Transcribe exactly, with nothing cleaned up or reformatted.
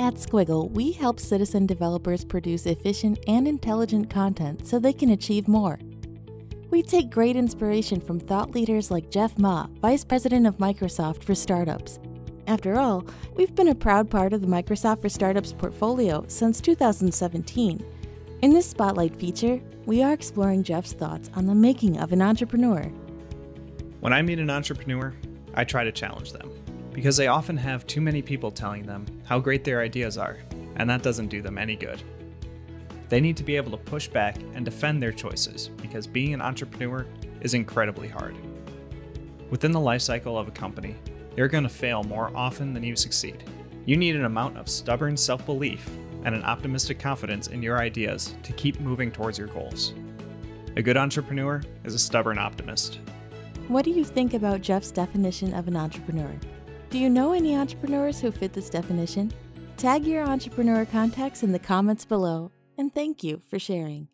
At Squigl, we help citizen developers produce efficient and intelligent content so they can achieve more. We take great inspiration from thought leaders like Jeff Ma, Vice President of Microsoft for Startups. After all, we've been a proud part of the Microsoft for Startups portfolio since two thousand seventeen. In this Spotlight feature, we are exploring Jeff's thoughts on the making of an entrepreneur. When I meet an entrepreneur, I try to challenge them, because they often have too many people telling them how great their ideas are, and that doesn't do them any good. They need to be able to push back and defend their choices, because being an entrepreneur is incredibly hard. Within the life cycle of a company, you're going to fail more often than you succeed. You need an amount of stubborn self-belief and an optimistic confidence in your ideas to keep moving towards your goals. A good entrepreneur is a stubborn optimist. What do you think about Jeff's definition of an entrepreneur? Do you know any entrepreneurs who fit this definition? Tag your entrepreneur contacts in the comments below, and thank you for sharing.